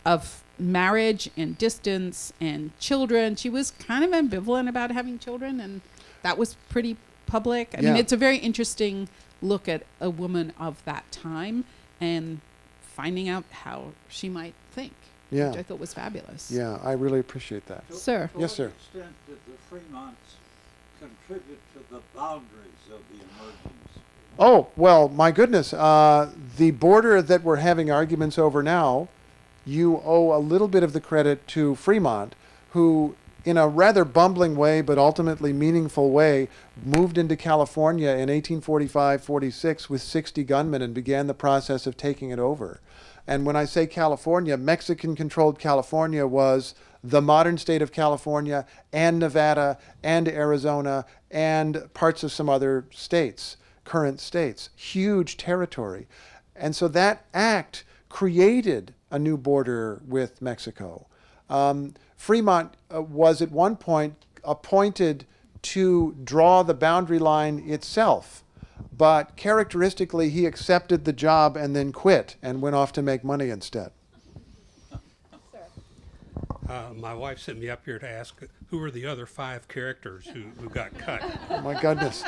of marriage and distance and children. She was kind of ambivalent about having children, and that was pretty public. I mean, it's a very interesting look at a woman of that time and finding out how she might think, which I thought was fabulous. Yeah, I really appreciate that. Sir. Yes, sir. To what extent did the Fremonts contribute to the boundaries of the emergence? Oh, well, my goodness. The border that we're having arguments over now, you owe a little bit of the credit to Fremont, who in a rather bumbling way, but ultimately meaningful way, moved into California in 1845-46 with 60 gunmen and began the process of taking it over. And when I say California, Mexican-controlled California was the modern state of California and Nevada and Arizona and parts of some other states, current states, huge territory. And so that act created a new border with Mexico. Fremont was at one point appointed to draw the boundary line itself, but characteristically he accepted the job and then quit and went off to make money instead. My wife sent me up here to ask who were the other 5 characters who got cut. Oh my goodness.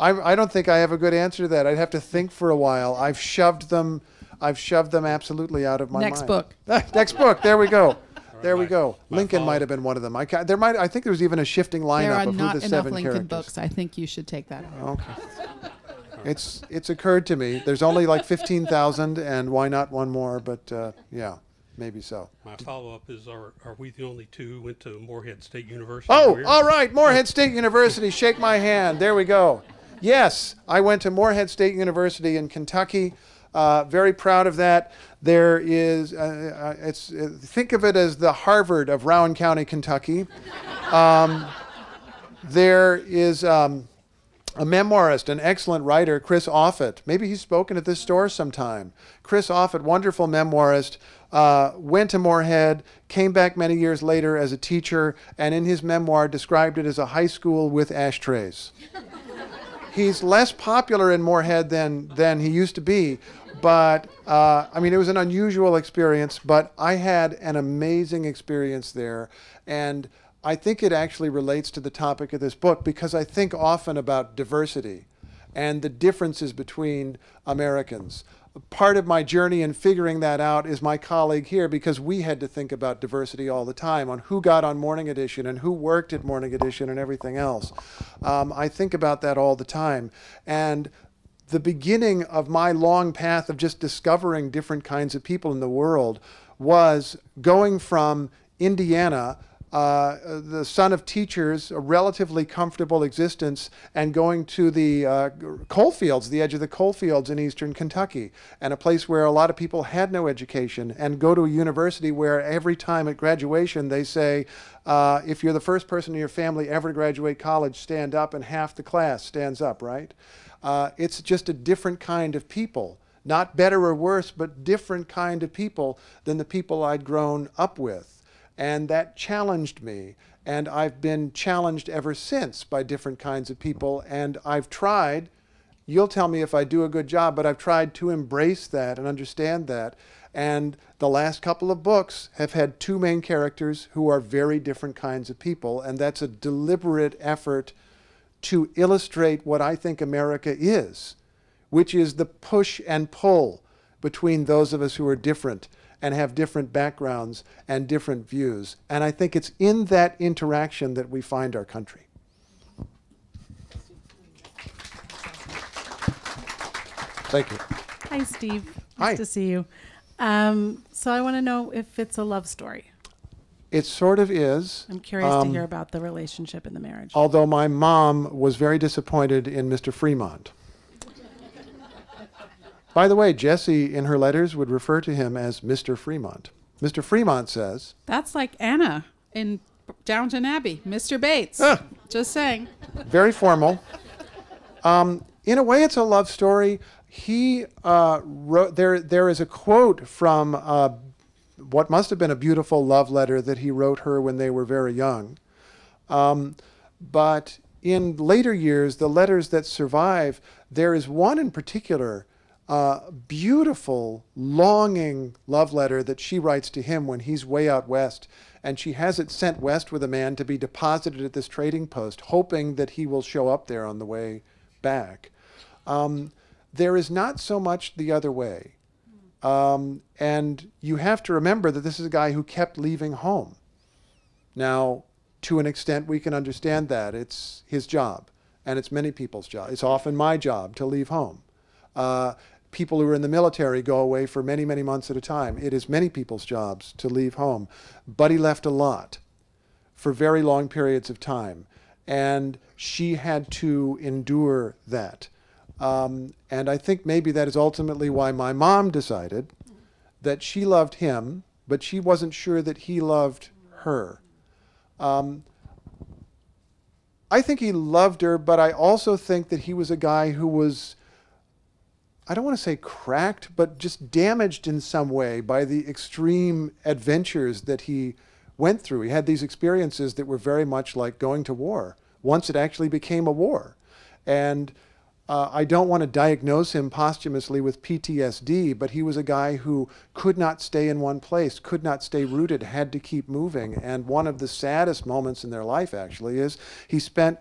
I don't think I have a good answer to that. I'd have to think for a while. I've shoved them absolutely out of my mind. Next book. Next book. There we go. Right, there we go. Lincoln might have been one of them. I think there was even a shifting lineup of who the 7 Lincoln characters. There are not enough Lincoln books. I think you should take that out. Okay. It's occurred to me. There's only like 15,000, and why not one more? But yeah, maybe so. My follow-up is: Are we the only 2 who went to Morehead State University? Oh, all right, Morehead State University. Shake my hand. There we go. Yes, I went to Morehead State University in Kentucky. Very proud of that. There is, think of it as the Harvard of Rowan County, Kentucky. There is a memoirist, an excellent writer, Chris Offutt. Maybe he's spoken at this store sometime. Chris Offutt, wonderful memoirist, went to Morehead, came back many years later as a teacher, and in his memoir described it as a high school with ashtrays. He's less popular in Morehead than he used to be, but I mean, it was an unusual experience, but I had an amazing experience there, and I think it actually relates to the topic of this book because I think often about diversity and the differences between Americans. Part of my journey in figuring that out is my colleague here, because we had to think about diversity all the time on who got on Morning Edition and who worked at Morning Edition and everything else. I think about that all the time. And the beginning of my long path of just discovering different kinds of people in the world was going from Indiana, the son of teachers, a relatively comfortable existence, and going to the coal fields, the edge of the coal fields in eastern Kentucky, and a place where a lot of people had no education, and go to a university where every time at graduation they say, if you're the first person in your family ever to graduate college, stand up, and half the class stands up, right? It's just a different kind of people. Not better or worse, but different kind of people than the people I'd grown up with. And that challenged me, and I've been challenged ever since by different kinds of people, and I've tried, you'll tell me if I do a good job, but I've tried to embrace that and understand that, and the last couple of books have had two main characters who are very different kinds of people, and that's a deliberate effort to illustrate what I think America is, which is the push and pull between those of us who are different and have different backgrounds and different views. And I think it's in that interaction that we find our country. Thank you. Hi, Steve. Hi. Nice to see you. So I want to know if it's a love story. It sort of is. I'm curious to hear about the relationship and the marriage. Although my mom was very disappointed in Mr. Fremont. By the way, Jessie, in her letters, would refer to him as Mr. Fremont. Mr. Fremont says... That's like Anna in Downton Abbey, Mr. Bates. Just saying. Very formal. In a way, it's a love story. He wrote... There is a quote from what must have been a beautiful love letter that he wrote her when they were very young. But in later years, the letters that survive, there is one in particular... beautiful, longing love letter that she writes to him when he's way out west, and she has it sent west with a man to be deposited at this trading post, hoping that he will show up there on the way back. There is not so much the other way, and you have to remember that this is a guy who kept leaving home. Now, to an extent, we can understand that. It's his job, and it's many people's job. It's often my job to leave home. People who are in the military go away for many, many months at a time. It is many people's jobs to leave home. But he left a lot for very long periods of time. And she had to endure that. And I think maybe that is ultimately why my mom decided that she loved him, but she wasn't sure that he loved her. I think he loved her, but I also think that he was a guy who was... I don't want to say cracked, but just damaged in some way by the extreme adventures that he went through. He had these experiences that were very much like going to war, once it actually became a war. And I don't want to diagnose him posthumously with PTSD, but he was a guy who could not stay in one place, could not stay rooted, had to keep moving. And one of the saddest moments in their life, actually, is he spent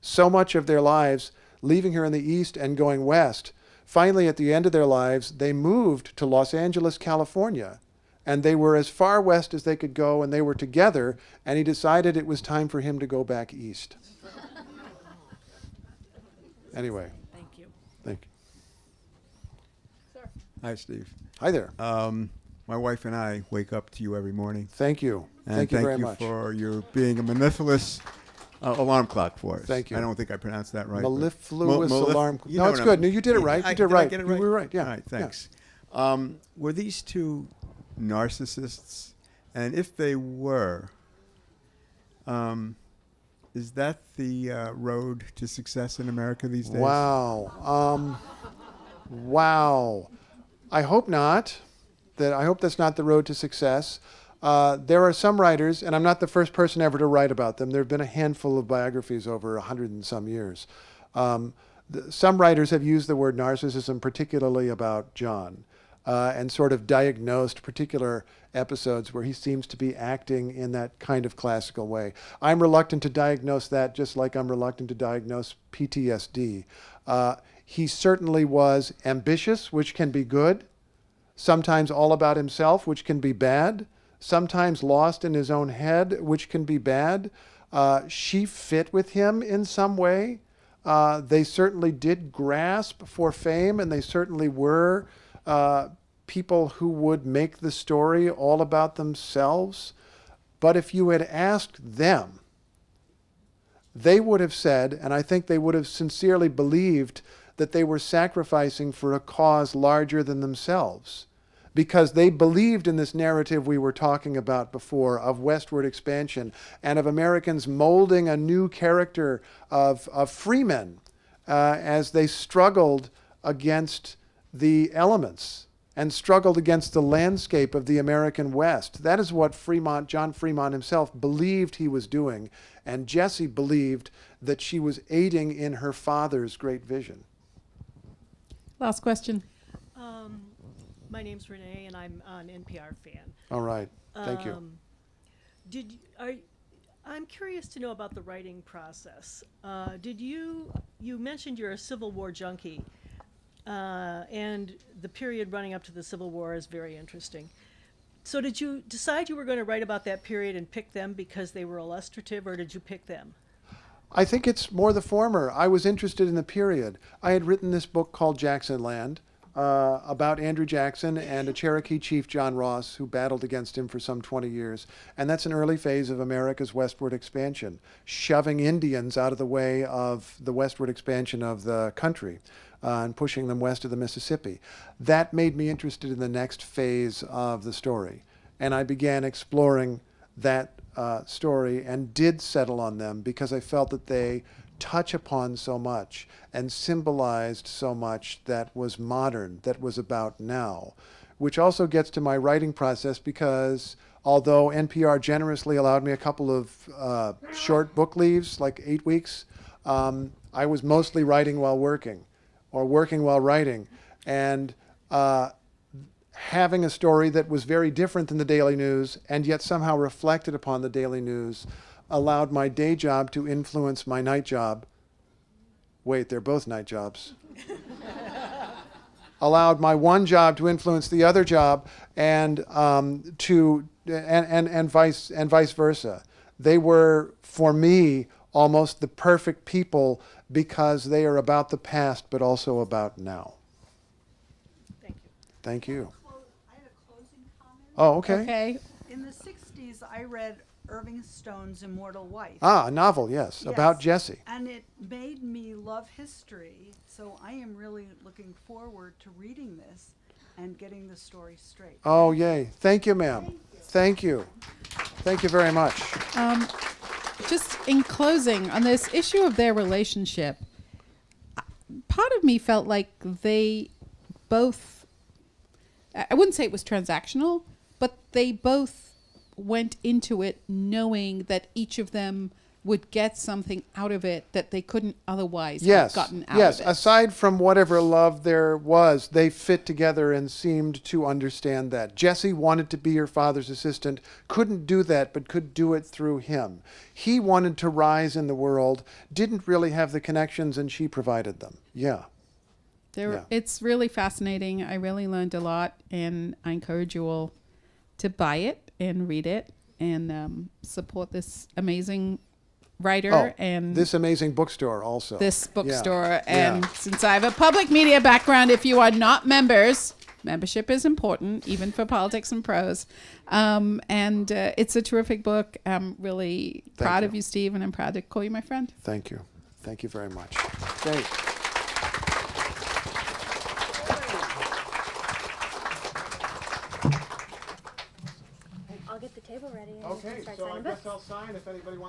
so much of their lives leaving her in the East and going West. Finally, at the end of their lives, they moved to Los Angeles, California, and they were as far west as they could go, and they were together, and he decided it was time for him to go back east. Anyway. Thank you. Thank you. Sir. Hi, Steve. Hi there. My wife and I wake up to you every morning. Thank you. And thank you very much for your being a mellifluous alarm clock for us. Thank you. I don't think I pronounced that right. Mellifluous alarm clock. No, it's good. No, you did it right. You did it right. We were right. Yeah. All right. Thanks. Yeah. Were these two narcissists? And if they were, Is that the road to success in America these days? Wow. Wow. I hope not. I hope that's not the road to success. There are some writers, and I'm not the first person ever to write about them. There have been a handful of biographies over 100 and some years. Some writers have used the word narcissism, particularly about John, and sort of diagnosed particular episodes where he seems to be acting in that kind of classical way. I'm reluctant to diagnose that, just like I'm reluctant to diagnose PTSD. He certainly was ambitious, which can be good, sometimes all about himself, which can be bad, sometimes lost in his own head, which can be bad. She fit with him in some way. They certainly did grasp for fame, and they certainly were people who would make the story all about themselves. But if you had asked them, they would have said, and I think they would have sincerely believed, that they were sacrificing for a cause larger than themselves, because they believed in this narrative we were talking about before of westward expansion and of Americans molding a new character of freemen as they struggled against the elements and struggled against the landscape of the American West. That is what Fremont, John Fremont himself, believed he was doing, and Jessie believed that she was aiding in her father's great vision. Last question. My name's Renee, and I'm an NPR fan. All right, thank you. I'm curious to know about the writing process. You mentioned you're a Civil War junkie, and the period running up to the Civil War is very interesting. So did you decide you were going to write about that period and pick them because they were illustrative, or did you pick them? I think it's more the former. I was interested in the period. I had written this book called Jacksonland, about Andrew Jackson and a Cherokee chief, John Ross, who battled against him for some 20 years. And that's an early phase of America's westward expansion, shoving Indians out of the way of the westward expansion of the country and pushing them west of the Mississippi. That made me interested in the next phase of the story. And I began exploring that story and did settle on them because I felt that they touch upon so much and symbolized so much that was modern, that was about now, which also gets to my writing process because although NPR generously allowed me a couple of short book leaves, like 8 weeks, I was mostly writing while working or working while writing. And having a story that was very different than the Daily News and yet somehow reflected upon the Daily News allowed my day job to influence my night job. Wait, they're both night jobs. Allowed my one job to influence the other job, and vice versa. They were, for me, almost the perfect people because they are about the past but also about now. Thank you. Thank you. I have a closing comment. Oh, okay. Okay. In the 60s, I read Irving Stone's Immortal Wife. Ah, a novel, yes, about Jessie. And it made me love history, so I am really looking forward to reading this and getting the story straight. Oh, yay. Thank you, ma'am. Thank you. Thank you very much. Just in closing, on this issue of their relationship, part of me felt like they both, I wouldn't say it was transactional, but they both went into it knowing that each of them would get something out of it that they couldn't otherwise have gotten out of it. Yes, aside from whatever love there was, they fit together and seemed to understand that. Jessie wanted to be her father's assistant, couldn't do that, but could do it through him. He wanted to rise in the world, didn't really have the connections, and she provided them. Yeah. It's really fascinating. I really learned a lot, and I encourage you all to buy it and read it and support this amazing writer and this amazing bookstore also. This bookstore. And since I have a public media background, if you are not members, membership is important, even for Politics and Prose. And it's a terrific book. I'm really proud of you, Steve, and I'm proud to call you my friend. Thank you. Thank you very much. Great. Okay, so I guess I'll sign if anybody wants.